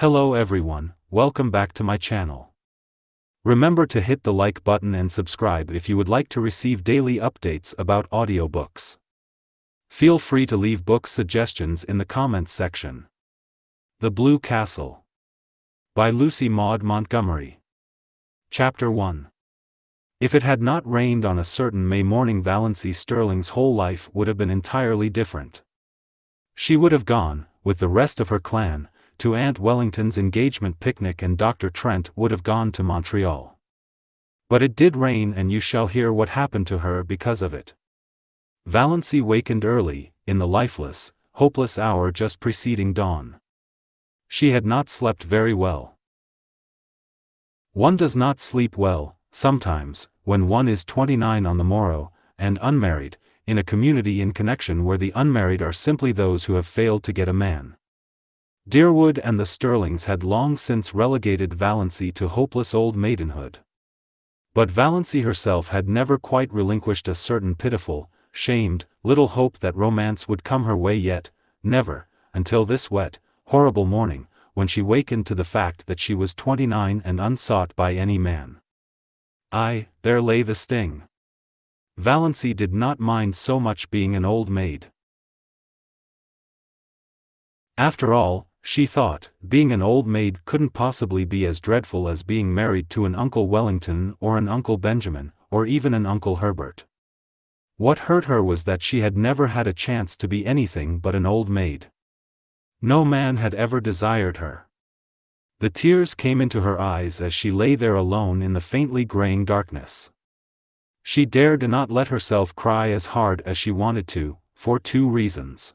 Hello everyone, welcome back to my channel. Remember to hit the like button and subscribe if you would like to receive daily updates about audiobooks. Feel free to leave book suggestions in the comments section. The Blue Castle by Lucy Maud Montgomery. Chapter 1. If it had not rained on a certain May morning, Valancy Stirling's whole life would have been entirely different. She would have gone, with the rest of her clan, to Aunt Wellington's engagement picnic, and Dr. Trent would have gone to Montreal. But it did rain, and you shall hear what happened to her because of it. Valancy wakened early, in the lifeless, hopeless hour just preceding dawn. She had not slept very well. One does not sleep well, sometimes, when one is 29 on the morrow, and unmarried, in a community in connection where the unmarried are simply those who have failed to get a man. Deerwood and the Stirlings had long since relegated Valancy to hopeless old maidenhood. But Valancy herself had never quite relinquished a certain pitiful, shamed, little hope that romance would come her way yet, never, until this wet, horrible morning, when she wakened to the fact that she was 29 and unsought by any man. Aye, there lay the sting. Valancy did not mind so much being an old maid. After all, she thought, being an old maid couldn't possibly be as dreadful as being married to an Uncle Wellington or an Uncle Benjamin, or even an Uncle Herbert. What hurt her was that she had never had a chance to be anything but an old maid. No man had ever desired her. The tears came into her eyes as she lay there alone in the faintly graying darkness. She dared not let herself cry as hard as she wanted to, for two reasons.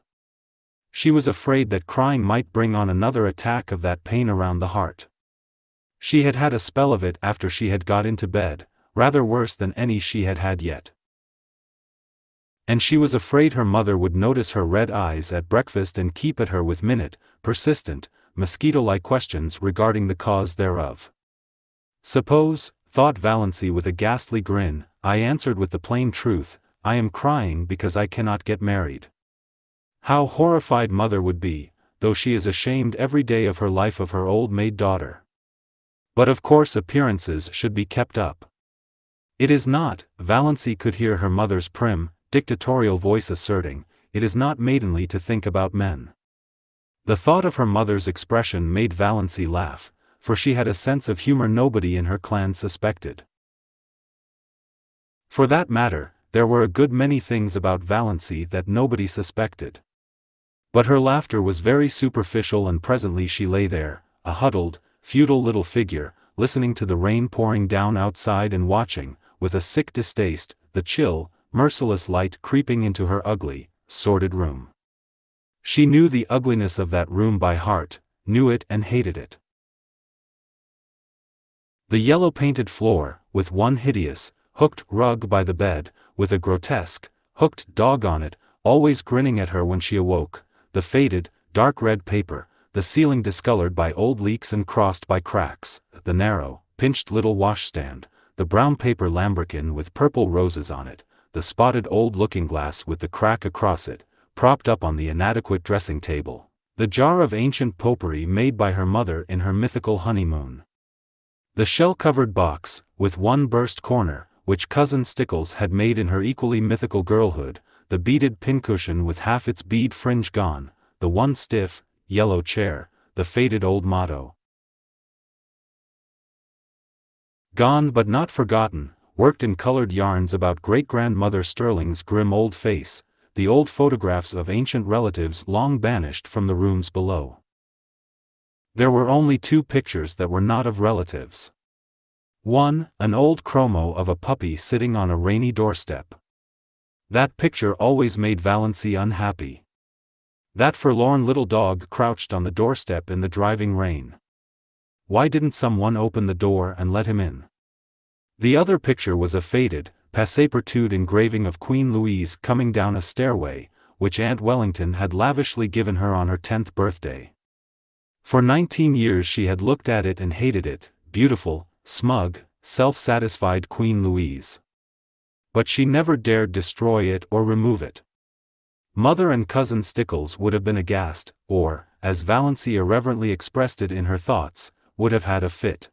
She was afraid that crying might bring on another attack of that pain around the heart. She had had a spell of it after she had got into bed, rather worse than any she had had yet. And she was afraid her mother would notice her red eyes at breakfast and keep at her with minute, persistent, mosquito-like questions regarding the cause thereof. Suppose, thought Valancy with a ghastly grin, I answered with the plain truth, I am crying because I cannot get married. How horrified mother would be, though she is ashamed every day of her life of her old maid daughter. But of course appearances should be kept up. It is not, Valancy could hear her mother's prim, dictatorial voice asserting, it is not maidenly to think about men. The thought of her mother's expression made Valancy laugh, for she had a sense of humor nobody in her clan suspected. For that matter, there were a good many things about Valancy that nobody suspected. But her laughter was very superficial, and presently she lay there, a huddled, futile little figure, listening to the rain pouring down outside and watching, with a sick distaste, the chill, merciless light creeping into her ugly, sordid room. She knew the ugliness of that room by heart, knew it and hated it. The yellow-painted floor, with one hideous, hooked rug by the bed, with a grotesque, hooked dog on it, always grinning at her when she awoke, the faded, dark red paper, the ceiling discolored by old leaks and crossed by cracks, the narrow, pinched little washstand, the brown paper lambrequin with purple roses on it, the spotted old looking-glass with the crack across it, propped up on the inadequate dressing table, the jar of ancient potpourri made by her mother in her mythical honeymoon. The shell-covered box, with one burst corner, which Cousin Stickles had made in her equally mythical girlhood, the beaded pincushion with half its bead fringe gone, the one stiff, yellow chair, the faded old motto. Gone but not forgotten, worked in colored yarns about great-grandmother Stirling's grim old face, the old photographs of ancient relatives long banished from the rooms below. There were only two pictures that were not of relatives. One, an old chromo of a puppy sitting on a rainy doorstep. That picture always made Valancy unhappy. That forlorn little dog crouched on the doorstep in the driving rain. Why didn't someone open the door and let him in? The other picture was a faded, passe-partout engraving of Queen Louise coming down a stairway, which Aunt Wellington had lavishly given her on her 10th birthday. For 19 years she had looked at it and hated it, beautiful, smug, self-satisfied Queen Louise. But she never dared destroy it or remove it. Mother and cousin Stickles would have been aghast, or, as Valancy irreverently expressed it in her thoughts, would have had a fit.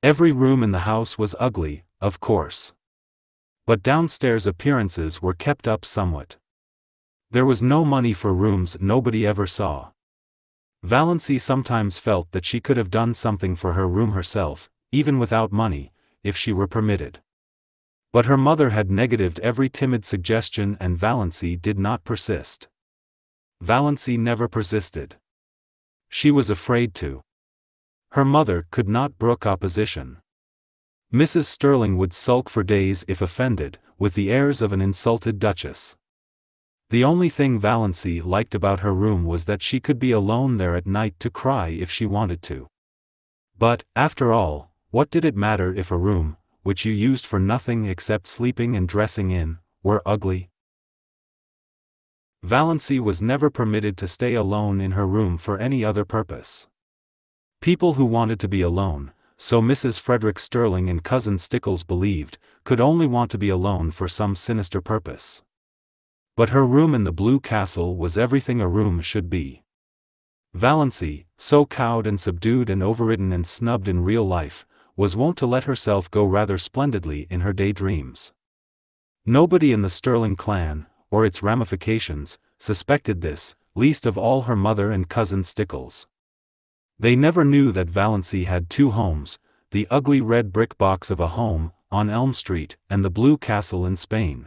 Every room in the house was ugly, of course. But downstairs appearances were kept up somewhat. There was no money for rooms nobody ever saw. Valancy sometimes felt that she could have done something for her room herself, even without money, if she were permitted. But her mother had negatived every timid suggestion and Valancy did not persist. Valancy never persisted. She was afraid to. Her mother could not brook opposition. Mrs. Stirling would sulk for days if offended, with the airs of an insulted duchess. The only thing Valancy liked about her room was that she could be alone there at night to cry if she wanted to. But, after all, what did it matter if a room, which you used for nothing except sleeping and dressing in, were ugly? Valancy was never permitted to stay alone in her room for any other purpose. People who wanted to be alone, so Mrs. Frederick Stirling and cousin Stickles believed, could only want to be alone for some sinister purpose. But her room in the Blue Castle was everything a room should be. Valancy, so cowed and subdued and overridden and snubbed in real life, was wont to let herself go rather splendidly in her daydreams. Nobody in the Stirling clan, or its ramifications, suspected this, least of all her mother and cousin Stickles. They never knew that Valancy had two homes, the ugly red brick box of a home, on Elm Street, and the Blue Castle in Spain.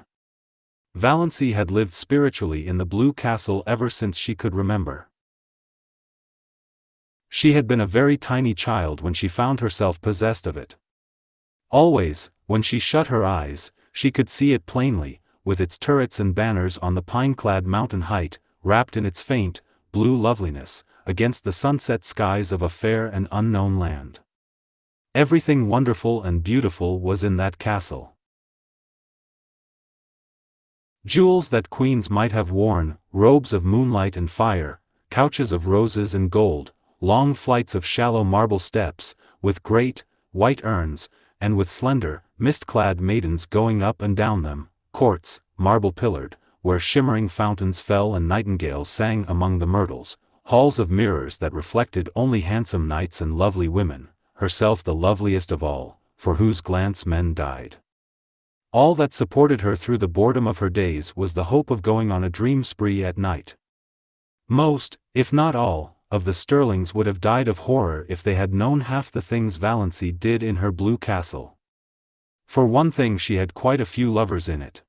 Valancy had lived spiritually in the Blue Castle ever since she could remember. She had been a very tiny child when she found herself possessed of it. Always, when she shut her eyes, she could see it plainly, with its turrets and banners on the pine-clad mountain height, wrapped in its faint, blue loveliness, against the sunset skies of a fair and unknown land. Everything wonderful and beautiful was in that castle. Jewels that queens might have worn, robes of moonlight and fire, couches of roses and gold, long flights of shallow marble steps, with great, white urns, and with slender, mist-clad maidens going up and down them, courts, marble-pillared, where shimmering fountains fell and nightingales sang among the myrtles, halls of mirrors that reflected only handsome knights and lovely women, herself the loveliest of all, for whose glance men died. All that supported her through the boredom of her days was the hope of going on a dream spree at night. Most, if not all, of the Stirlings would have died of horror if they had known half the things Valancy did in her Blue Castle. For one thing, she had quite a few lovers in it.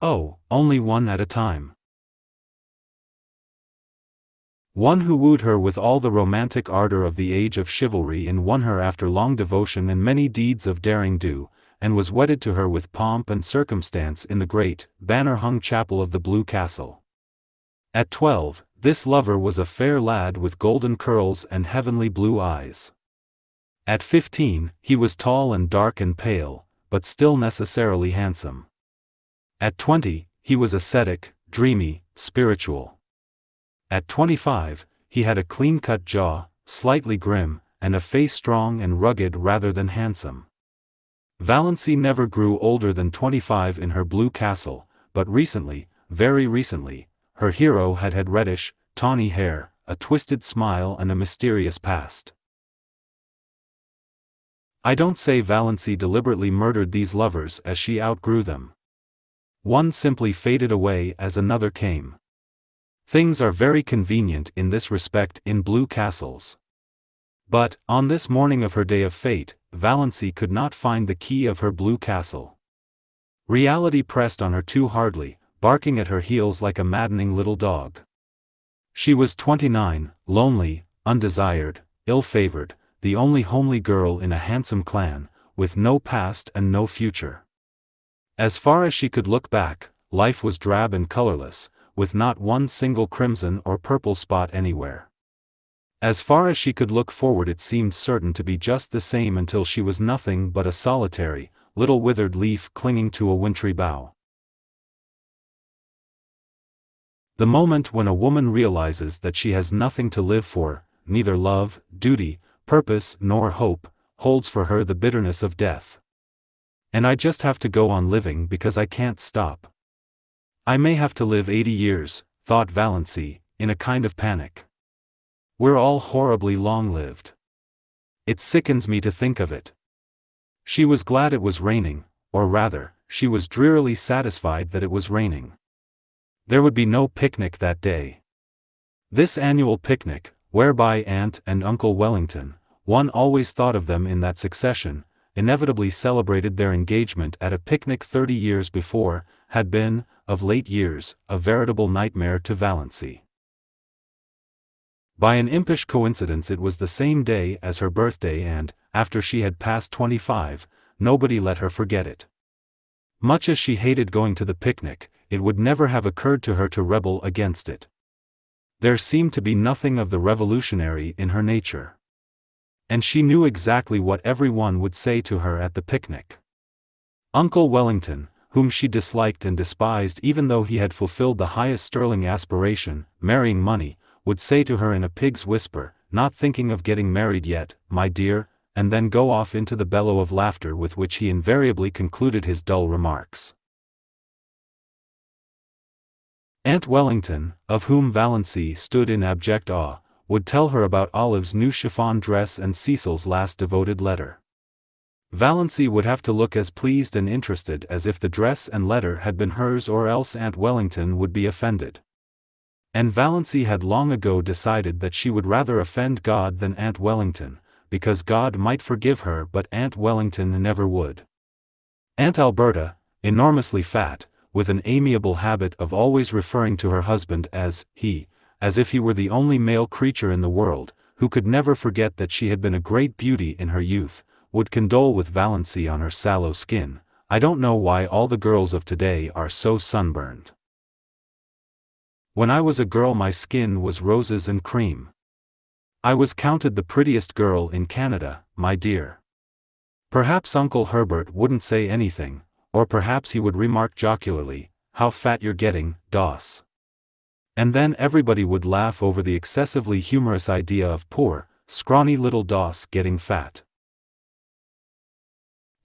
Oh, only one at a time. One who wooed her with all the romantic ardor of the age of chivalry and won her after long devotion and many deeds of daring do, and was wedded to her with pomp and circumstance in the great, banner-hung chapel of the Blue Castle. At 12, this lover was a fair lad with golden curls and heavenly blue eyes. At 15, he was tall and dark and pale, but still necessarily handsome. At 20, he was ascetic, dreamy, spiritual. At 25, he had a clean-cut jaw, slightly grim, and a face strong and rugged rather than handsome. Valancy never grew older than 25 in her Blue Castle, but recently, very recently, her hero had had reddish, tawny hair, a twisted smile and a mysterious past. I don't say Valancy deliberately murdered these lovers as she outgrew them. One simply faded away as another came. Things are very convenient in this respect in Blue Castles. But, on this morning of her day of fate, Valancy could not find the key of her Blue Castle. Reality pressed on her too hardly, barking at her heels like a maddening little dog. She was 29, lonely, undesired, ill-favored, the only homely girl in a handsome clan, with no past and no future. As far as she could look back, life was drab and colorless, with not one single crimson or purple spot anywhere. As far as she could look forward, it seemed certain to be just the same until she was nothing but a solitary, little withered leaf clinging to a wintry bough. The moment when a woman realizes that she has nothing to live for, neither love, duty, purpose nor hope, holds for her the bitterness of death. And I just have to go on living because I can't stop. I may have to live 80 years, thought Valancy, in a kind of panic. We're all horribly long-lived. It sickens me to think of it. She was glad it was raining, or rather, she was drearily satisfied that it was raining. There would be no picnic that day. This annual picnic, whereby Aunt and Uncle Wellington, one always thought of them in that succession, inevitably celebrated their engagement at a picnic 30 years before, had been, of late years, a veritable nightmare to Valancy. By an impish coincidence it was the same day as her birthday and, after she had passed 25, nobody let her forget it. Much as she hated going to the picnic, it would never have occurred to her to rebel against it. There seemed to be nothing of the revolutionary in her nature. And she knew exactly what everyone would say to her at the picnic. Uncle Wellington, whom she disliked and despised even though he had fulfilled the highest Stirling aspiration, marrying money, would say to her in a pig's whisper, "Not thinking of getting married yet, my dear," and then go off into the bellow of laughter with which he invariably concluded his dull remarks. Aunt Wellington, of whom Valancy stood in abject awe, would tell her about Olive's new chiffon dress and Cecil's last devoted letter. Valancy would have to look as pleased and interested as if the dress and letter had been hers, or else Aunt Wellington would be offended. And Valancy had long ago decided that she would rather offend God than Aunt Wellington, because God might forgive her but Aunt Wellington never would. Aunt Alberta, enormously fat, with an amiable habit of always referring to her husband as he, as if he were the only male creature in the world, who could never forget that she had been a great beauty in her youth, would condole with Valancy on her sallow skin. "I don't know why all the girls of today are so sunburned. When I was a girl my skin was roses and cream. I was counted the prettiest girl in Canada, my dear." Perhaps Uncle Herbert wouldn't say anything, or perhaps he would remark jocularly, "How fat you're getting, Doss." And then everybody would laugh over the excessively humorous idea of poor, scrawny little Doss getting fat.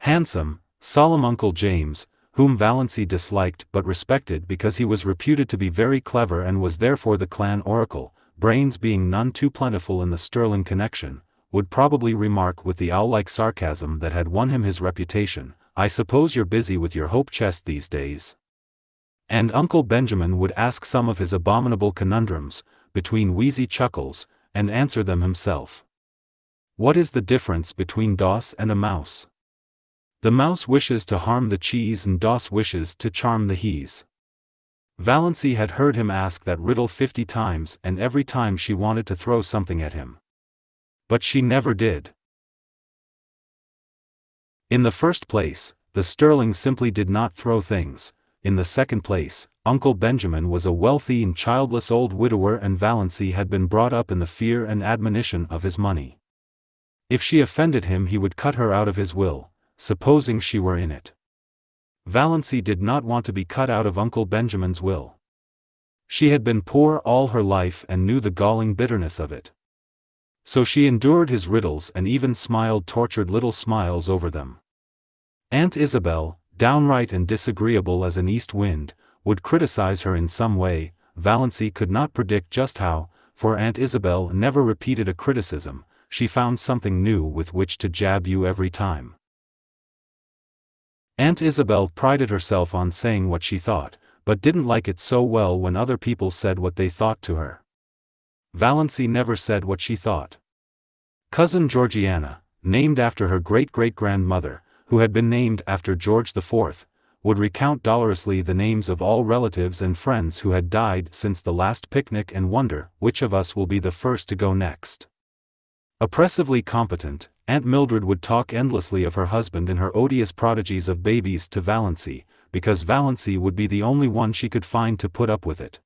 Handsome, solemn Uncle James, whom Valancy disliked but respected because he was reputed to be very clever and was therefore the clan oracle, brains being none too plentiful in the Stirling connection, would probably remark with the owl-like sarcasm that had won him his reputation, "I suppose you're busy with your hope chest these days." And Uncle Benjamin would ask some of his abominable conundrums, between wheezy chuckles, and answer them himself. "What is the difference between Doss and a mouse? The mouse wishes to harm the cheese and Doss wishes to charm the hees." Valancy had heard him ask that riddle 50 times, and every time she wanted to throw something at him. But she never did. In the first place, the Stirling simply did not throw things. In the second place, Uncle Benjamin was a wealthy and childless old widower, and Valancy had been brought up in the fear and admonition of his money. If she offended him he would cut her out of his will, supposing she were in it. Valancy did not want to be cut out of Uncle Benjamin's will. She had been poor all her life and knew the galling bitterness of it. So she endured his riddles and even smiled tortured little smiles over them. Aunt Isabel, downright and disagreeable as an east wind, would criticize her in some way. Valancy could not predict just how, for Aunt Isabel never repeated a criticism, she found something new with which to jab you every time. Aunt Isabel prided herself on saying what she thought, but didn't like it so well when other people said what they thought to her. Valancy never said what she thought. Cousin Georgiana, named after her great-great-grandmother, who had been named after George IV, would recount dolorously the names of all relatives and friends who had died since the last picnic and wonder which of us will be the first to go next. Oppressively competent, Aunt Mildred would talk endlessly of her husband and her odious prodigies of babies to Valancy, because Valancy would be the only one she could find to put up with it.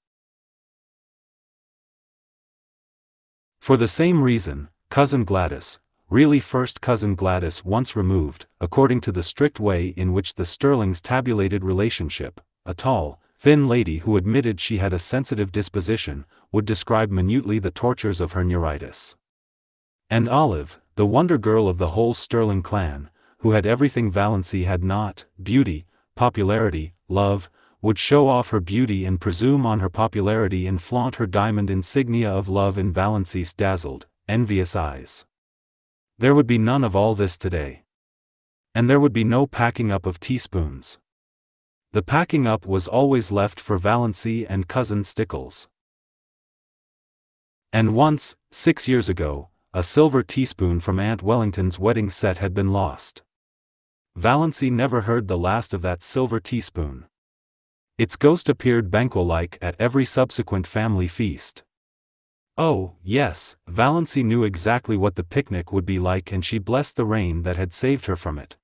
For the same reason, Cousin Gladys, really first Cousin Gladys once removed, according to the strict way in which the Stirlings tabulated relationship, a tall, thin lady who admitted she had a sensitive disposition, would describe minutely the tortures of her neuritis. And Olive, the wonder girl of the whole Stirling clan, who had everything Valancy had not, beauty, popularity, love, would show off her beauty and presume on her popularity and flaunt her diamond insignia of love in Valancy's dazzled, envious eyes. There would be none of all this today. And there would be no packing up of teaspoons. The packing up was always left for Valancy and cousin Stickles. And once, 6 years ago, a silver teaspoon from Aunt Wellington's wedding set had been lost. Valancy never heard the last of that silver teaspoon. Its ghost appeared Banquo-like at every subsequent family feast. Oh, yes, Valancy knew exactly what the picnic would be like, and she blessed the rain that had saved her from it.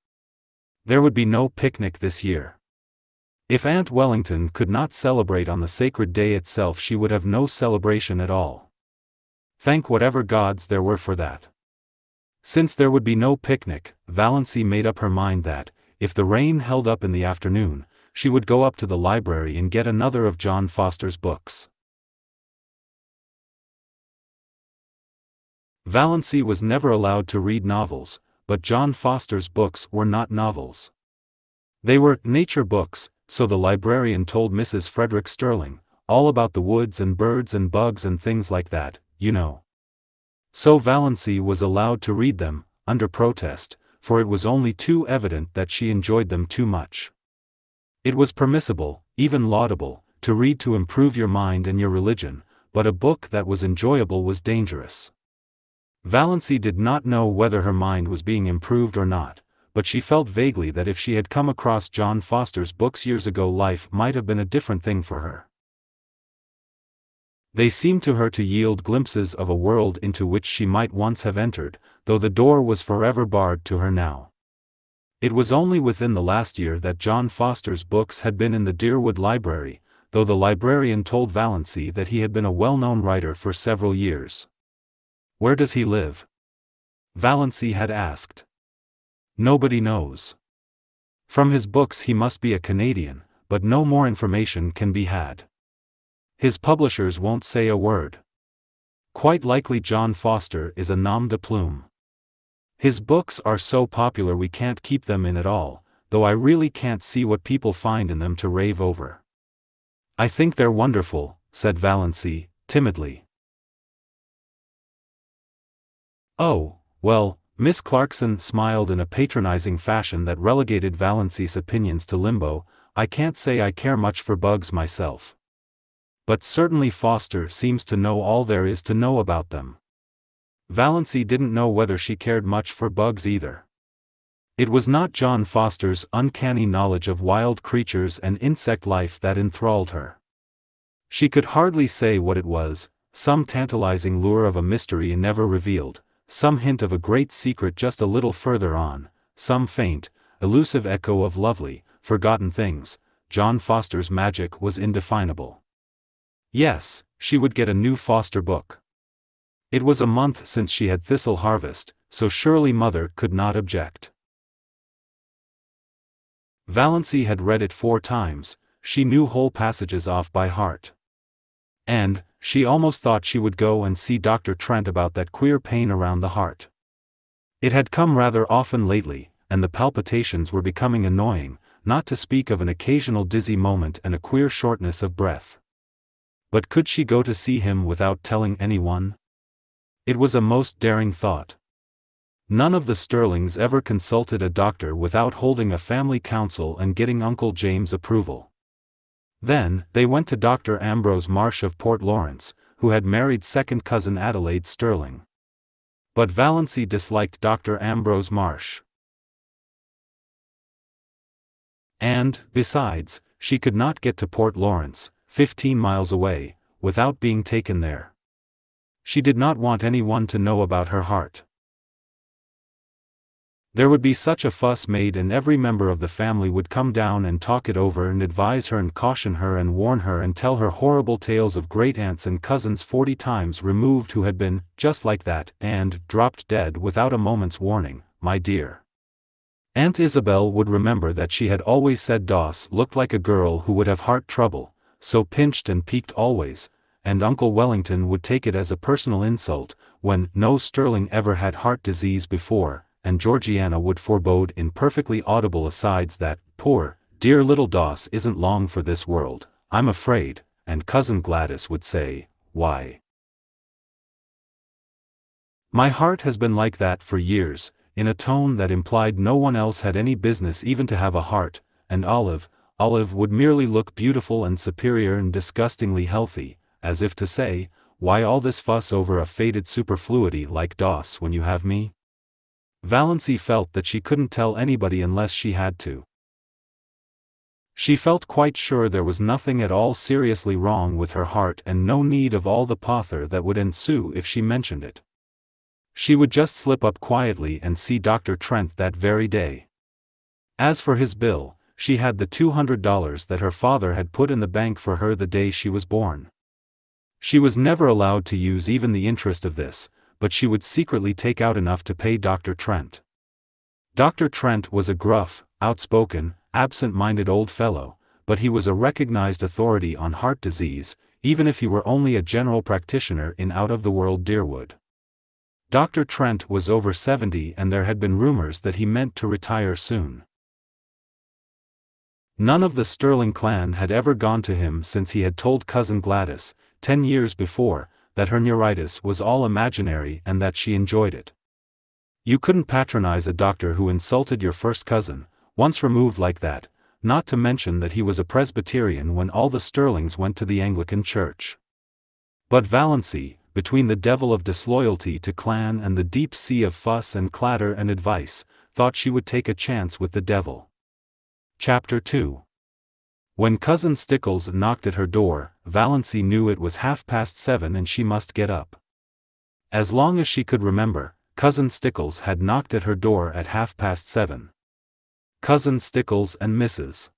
There would be no picnic this year. If Aunt Wellington could not celebrate on the sacred day itself, she would have no celebration at all. Thank whatever gods there were for that. Since there would be no picnic, Valancy made up her mind that, if the rain held up in the afternoon, she would go up to the library and get another of John Foster's books. Valancy was never allowed to read novels, but John Foster's books were not novels. They were nature books, so the librarian told Mrs. Frederick Stirling, all about the woods and birds and bugs and things like that, you know. So Valancy was allowed to read them, under protest, for it was only too evident that she enjoyed them too much. It was permissible, even laudable, to read to improve your mind and your religion, but a book that was enjoyable was dangerous. Valancy did not know whether her mind was being improved or not, but she felt vaguely that if she had come across John Foster's books years ago, life might have been a different thing for her. They seemed to her to yield glimpses of a world into which she might once have entered, though the door was forever barred to her now. It was only within the last year that John Foster's books had been in the Deerwood library, though the librarian told Valancy that he had been a well-known writer for several years. "Where does he live?" Valancy had asked. "Nobody knows. From his books he must be a Canadian, but no more information can be had. His publishers won't say a word. Quite likely John Foster is a nom de plume. His books are so popular we can't keep them in at all, though I really can't see what people find in them to rave over." "I think they're wonderful," said Valancy, timidly. "Oh, well," Miss Clarkson smiled in a patronizing fashion that relegated Valancy's opinions to limbo, "I can't say I care much for bugs myself. But certainly Foster seems to know all there is to know about them." Valancy didn't know whether she cared much for bugs either. It was not John Foster's uncanny knowledge of wild creatures and insect life that enthralled her. She could hardly say what it was, some tantalizing lure of a mystery never revealed, some hint of a great secret just a little further on, some faint, elusive echo of lovely, forgotten things. John Foster's magic was indefinable. Yes, she would get a new Foster book. It was a month since she had Thistle Harvest, so surely Mother could not object. Valancy had read it 4 times, she knew whole passages off by heart. And, she almost thought she would go and see Dr. Trent about that queer pain around the heart. It had come rather often lately, and the palpitations were becoming annoying, not to speak of an occasional dizzy moment and a queer shortness of breath. But could she go to see him without telling anyone? It was a most daring thought. None of the Stirlings ever consulted a doctor without holding a family council and getting Uncle James' approval. Then, they went to Dr. Ambrose Marsh of Port Lawrence, who had married second cousin Adelaide Stirling. But Valancy disliked Dr. Ambrose Marsh. And, besides, she could not get to Port Lawrence, 15 miles away, without being taken there. She did not want anyone to know about her heart. There would be such a fuss made, and every member of the family would come down and talk it over and advise her and caution her and warn her and tell her horrible tales of great aunts and cousins 40 times removed who had been, just like that, and dropped dead without a moment's warning, my dear. Aunt Isabel would remember that she had always said Doss looked like a girl who would have heart trouble, so pinched and peaked always, and Uncle Wellington would take it as a personal insult, when no Stirling ever had heart disease before, and Georgiana would forebode in perfectly audible asides that, poor, Dear little Doss isn't long for this world, I'm afraid, and Cousin Gladys would say, why? My heart has been like that for years, in a tone that implied no one else had any business even to have a heart, and Olive would merely look beautiful and superior and disgustingly healthy, as if to say, why all this fuss over a faded superfluity like Doss when you have me? Valancy felt that she couldn't tell anybody unless she had to. She felt quite sure there was nothing at all seriously wrong with her heart and no need of all the pother that would ensue if she mentioned it. She would just slip up quietly and see Dr. Trent that very day. As for his bill, she had the $200 that her father had put in the bank for her the day she was born. She was never allowed to use even the interest of this, but she would secretly take out enough to pay Dr. Trent. Dr. Trent was a gruff, outspoken, absent-minded old fellow, but he was a recognized authority on heart disease, even if he were only a general practitioner in out-of-the-world Deerwood. Dr. Trent was over 70 and there had been rumors that he meant to retire soon. None of the Stirling clan had ever gone to him since he had told Cousin Gladys, 10 years before, that her neuritis was all imaginary and that she enjoyed it. You couldn't patronize a doctor who insulted your first cousin, once removed like that, not to mention that he was a Presbyterian when all the Stirlings went to the Anglican Church. But Valancy, between the devil of disloyalty to clan and the deep sea of fuss and clatter and advice, thought she would take a chance with the devil. Chapter 2. When Cousin Stickles knocked at her door, Valancy knew it was 7:30 and she must get up. As long as she could remember, Cousin Stickles had knocked at her door at 7:30. Cousin Stickles and Mrs.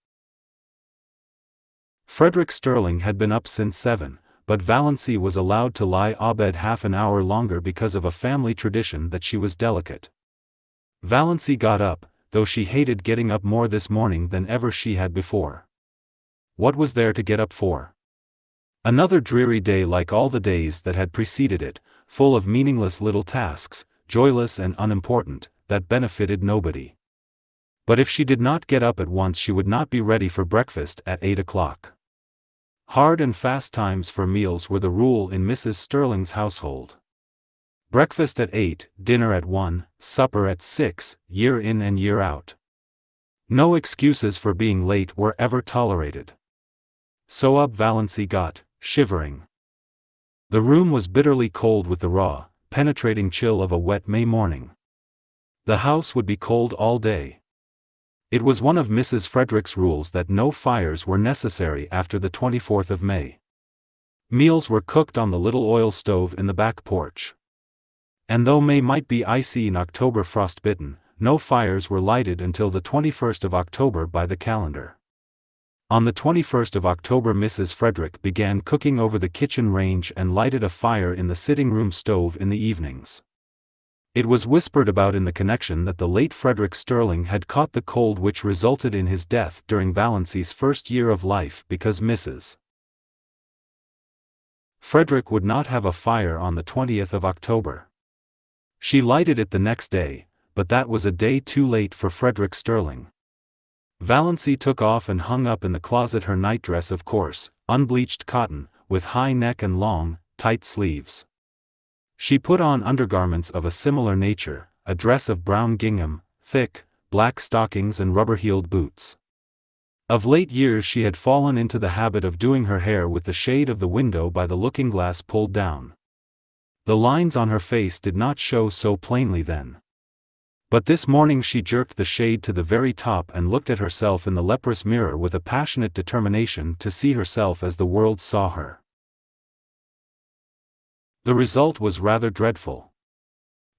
Frederick Stirling had been up since 7, but Valancy was allowed to lie abed half an hour longer because of a family tradition that she was delicate. Valancy got up, though she hated getting up more this morning than ever she had before. What was there to get up for? Another dreary day like all the days that had preceded it, full of meaningless little tasks, joyless and unimportant, that benefited nobody. But if she did not get up at once she would not be ready for breakfast at 8 o'clock. Hard and fast times for meals were the rule in Mrs. Stirling's household. Breakfast at 8, dinner at 1, supper at 6, year in and year out. No excuses for being late were ever tolerated. So up Valancy got, shivering. The room was bitterly cold with the raw, penetrating chill of a wet May morning. The house would be cold all day. It was one of Mrs. Frederick's rules that no fires were necessary after the 24th of May. Meals were cooked on the little oil stove in the back porch. And though May might be icy in October frostbitten, no fires were lighted until the 21st of October by the calendar. On the 21st of October Mrs. Frederick began cooking over the kitchen range and lighted a fire in the sitting room stove in the evenings. It was whispered about in the connection that the late Frederick Stirling had caught the cold which resulted in his death during Valancy's first year of life because Mrs. Frederick would not have a fire on the 20th of October. She lighted it the next day, but that was a day too late for Frederick Stirling. Valancy took off and hung up in the closet her nightdress of coarse, unbleached cotton, with high neck and long, tight sleeves. She put on undergarments of a similar nature, a dress of brown gingham, thick, black stockings and rubber-heeled boots. Of late years she had fallen into the habit of doing her hair with the shade of the window by the looking-glass pulled down. The lines on her face did not show so plainly then. But this morning she jerked the shade to the very top and looked at herself in the leprous mirror with a passionate determination to see herself as the world saw her. The result was rather dreadful.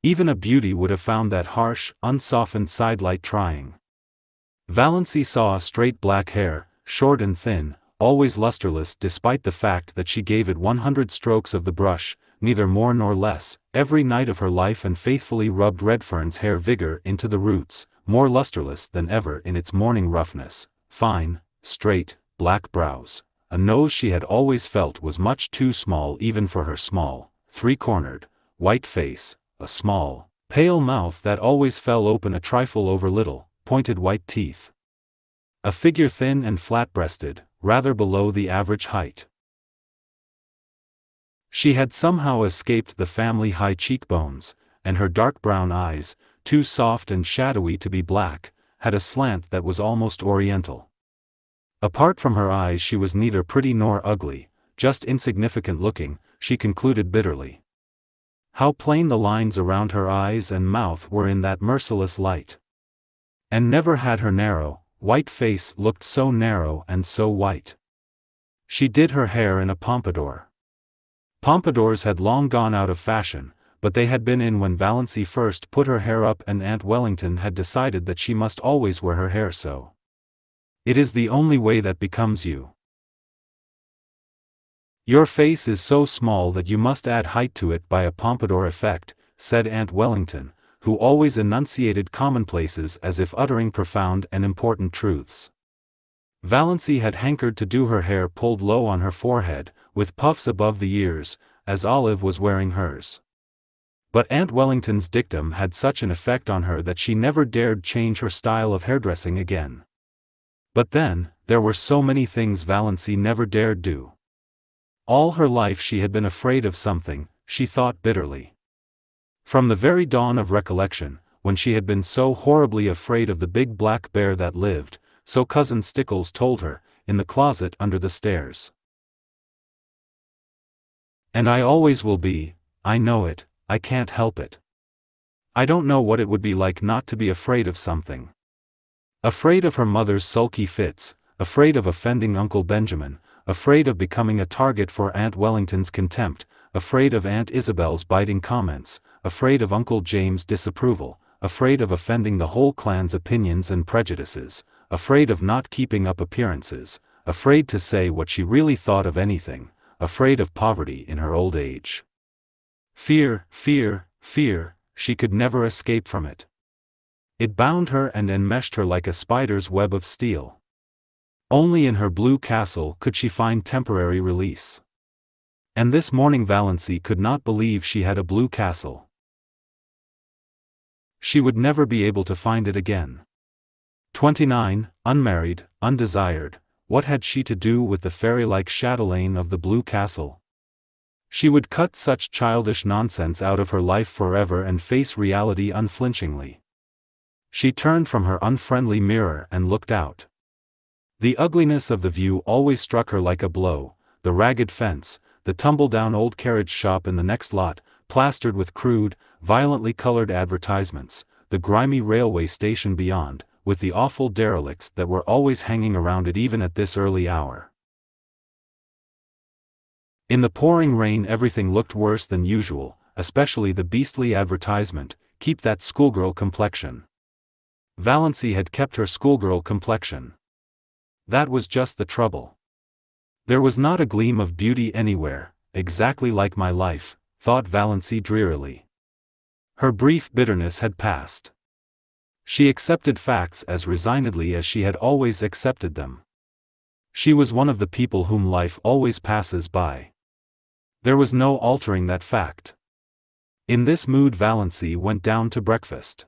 Even a beauty would have found that harsh, unsoftened sidelight trying. Valancy saw straight black hair, short and thin, always lusterless despite the fact that she gave it 100 strokes of the brush, neither more nor less, every night of her life and faithfully rubbed Redfern's hair vigor into the roots, more lusterless than ever in its morning roughness, fine, straight, black brows, a nose she had always felt was much too small even for her small, three-cornered, white face, a small, pale mouth that always fell open a trifle over little, pointed white teeth. A figure thin and flat-breasted, rather below the average height. She had somehow escaped the family high cheekbones, and her dark brown eyes, too soft and shadowy to be black, had a slant that was almost oriental. Apart from her eyes, she was neither pretty nor ugly, just insignificant-looking, she concluded bitterly. How plain the lines around her eyes and mouth were in that merciless light! And never had her narrow, white face looked so narrow and so white. She did her hair in a pompadour. Pompadours had long gone out of fashion, but they had been in when Valancy first put her hair up, and Aunt Wellington had decided that she must always wear her hair so. It is the only way that becomes you. Your face is so small that you must add height to it by a pompadour effect, said Aunt Wellington, who always enunciated commonplaces as if uttering profound and important truths. Valancy had hankered to do her hair pulled low on her forehead, with puffs above the ears, as Olive was wearing hers. But Aunt Wellington's dictum had such an effect on her that she never dared change her style of hairdressing again. But then, there were so many things Valancy never dared do. All her life she had been afraid of something, she thought bitterly. From the very dawn of recollection, when she had been so horribly afraid of the big black bear that lived, so Cousin Stickles told her, in the closet under the stairs. And I always will be, I know it, I can't help it. I don't know what it would be like not to be afraid of something. Afraid of her mother's sulky fits, afraid of offending Uncle Benjamin, afraid of becoming a target for Aunt Wellington's contempt, afraid of Aunt Isabel's biting comments, afraid of Uncle James' disapproval, afraid of offending the whole clan's opinions and prejudices, afraid of not keeping up appearances, afraid to say what she really thought of anything, afraid of poverty in her old age. Fear, fear, fear, she could never escape from it. It bound her and enmeshed her like a spider's web of steel. Only in her Blue Castle could she find temporary release. And this morning Valancy could not believe she had a Blue Castle. She would never be able to find it again. 29, unmarried, undesired, what had she to do with the fairy-like chatelaine of the Blue Castle? She would cut such childish nonsense out of her life forever and face reality unflinchingly. She turned from her unfriendly mirror and looked out. The ugliness of the view always struck her like a blow, the ragged fence, the tumble-down old carriage shop in the next lot, plastered with crude, violently colored advertisements, the grimy railway station beyond, with the awful derelicts that were always hanging around it even at this early hour. In the pouring rain everything looked worse than usual, especially the beastly advertisement, keep that schoolgirl complexion. Valancy had kept her schoolgirl complexion. That was just the trouble. There was not a gleam of beauty anywhere, exactly like my life, thought Valancy drearily. Her brief bitterness had passed. She accepted facts as resignedly as she had always accepted them. She was one of the people whom life always passes by. There was no altering that fact. In this mood Valancy went down to breakfast.